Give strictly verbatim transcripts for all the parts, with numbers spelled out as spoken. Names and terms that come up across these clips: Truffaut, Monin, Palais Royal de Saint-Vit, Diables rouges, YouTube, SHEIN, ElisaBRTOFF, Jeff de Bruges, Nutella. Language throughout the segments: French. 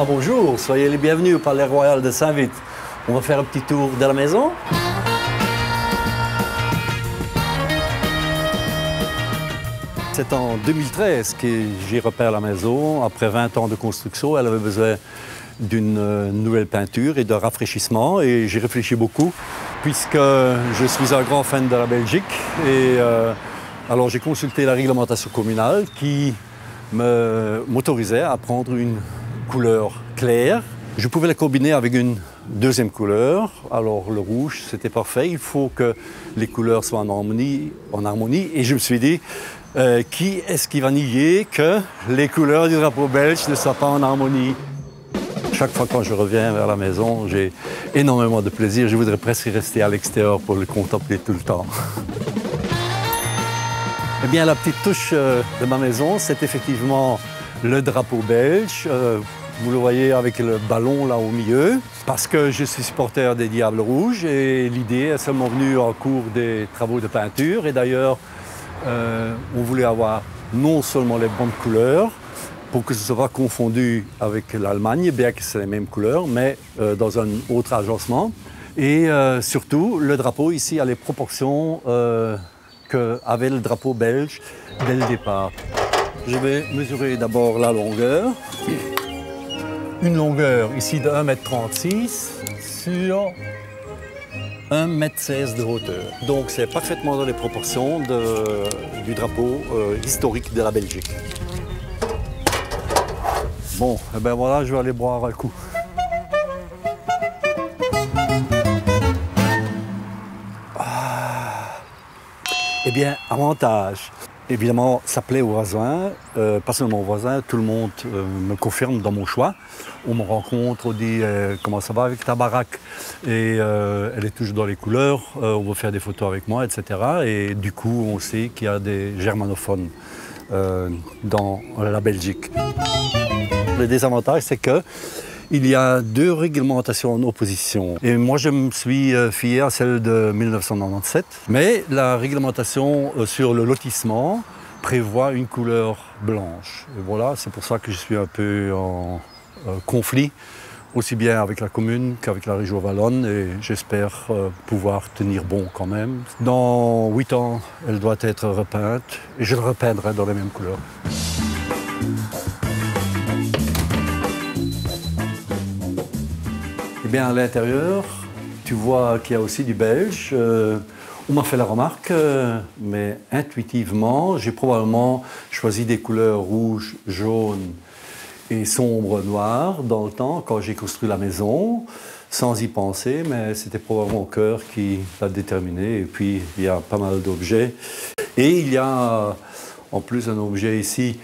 Ah, bonjour, soyez les bienvenus au Palais Royal de Saint-Vit. On va faire un petit tour de la maison. C'est en deux mille treize que j'y repère la maison. Après vingt ans de construction, elle avait besoin d'une nouvelle peinture et d'un rafraîchissement. Et j'y réfléchis beaucoup, puisque je suis un grand fan de la Belgique. Et euh, alors j'ai consulté la réglementation communale qui m'autorisait à prendre une couleur claire. Je pouvais la combiner avec une deuxième couleur. Alors le rouge, c'était parfait. Il faut que les couleurs soient en harmonie. En harmonie. Et je me suis dit, euh, qui est-ce qui va nier que les couleurs du drapeau belge ne soient pas en harmonie? Chaque fois quand je reviens vers la maison, j'ai énormément de plaisir. Je voudrais presque rester à l'extérieur pour le contempler tout le temps. Eh bien, la petite touche de ma maison, c'est effectivement le drapeau belge. Vous le voyez avec le ballon là au milieu. Parce que je suis supporter des Diables Rouges et l'idée est seulement venue en cours des travaux de peinture. Et d'ailleurs, euh, on voulait avoir non seulement les bonnes couleurs pour que ce soit confondu avec l'Allemagne, bien que c'est les mêmes couleurs, mais euh, dans un autre agencement. Et euh, surtout, le drapeau ici a les proportions euh, qu'avait le drapeau belge dès le départ. Je vais mesurer d'abord la longueur. Une longueur ici de un mètre trente-six sur un mètre seize de hauteur. Donc c'est parfaitement dans les proportions de, du drapeau euh, historique de la Belgique. Bon, eh ben voilà, je vais aller boire un coup. Eh bien, avantage. Évidemment, ça plaît aux voisins, euh, pas seulement aux voisins, tout le monde euh, me confirme dans mon choix. On me rencontre, on dit euh, « comment ça va avec ta baraque ?» Et euh, elle est toujours dans les couleurs, euh, on veut faire des photos avec moi, et cetera. Et du coup, on sait qu'il y a des germanophones euh, dans la Belgique. Le désavantage, c'est que il y a deux réglementations en opposition. Et moi, je me suis fié à celle de mille neuf cent quatre-vingt-dix-sept. Mais la réglementation sur le lotissement prévoit une couleur blanche. Et voilà, c'est pour ça que je suis un peu en euh, conflit, aussi bien avec la commune qu'avec la région Wallonne. Et j'espère euh, pouvoir tenir bon quand même. Dans huit ans, elle doit être repeinte. Et je le repeindrai dans les mêmes couleurs. Bien à l'intérieur, tu vois qu'il y a aussi du belge. Euh, on m'a fait la remarque, euh, mais intuitivement, j'ai probablement choisi des couleurs rouge, jaune et sombre noir dans le temps, quand j'ai construit la maison, sans y penser, mais c'était probablement mon cœur qui l'a déterminé. Et puis, il y a pas mal d'objets. Et il y a en plus un objet ici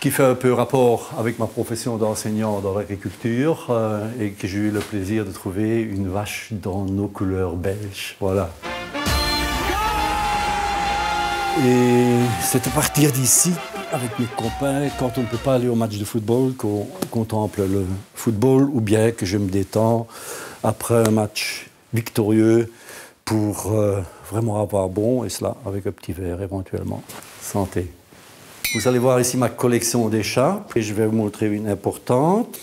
qui fait un peu rapport avec ma profession d'enseignant dans l'agriculture euh, et que j'ai eu le plaisir de trouver une vache dans nos couleurs belges. Voilà. Et c'est à partir d'ici, avec mes copains, quand on ne peut pas aller au match de football, qu'on contemple le football ou bien que je me détends après un match victorieux pour euh, vraiment avoir bon, et cela avec un petit verre éventuellement. Santé. Vous allez voir ici ma collection d'écharpes et je vais vous montrer une importante.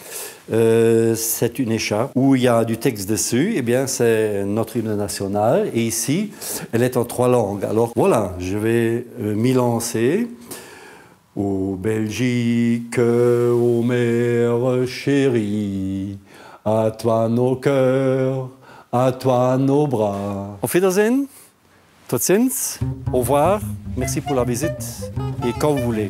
Euh, c'est une écharpe où il y a du texte dessus. Eh bien, c'est notre hymne national et ici, elle est en trois langues. Alors voilà, je vais m'y lancer. Ô Belgique, ô mère chérie, à toi nos cœurs, à toi nos bras. Auf Wiedersehen. Tot ziens, au revoir, merci pour la visite et quand vous voulez.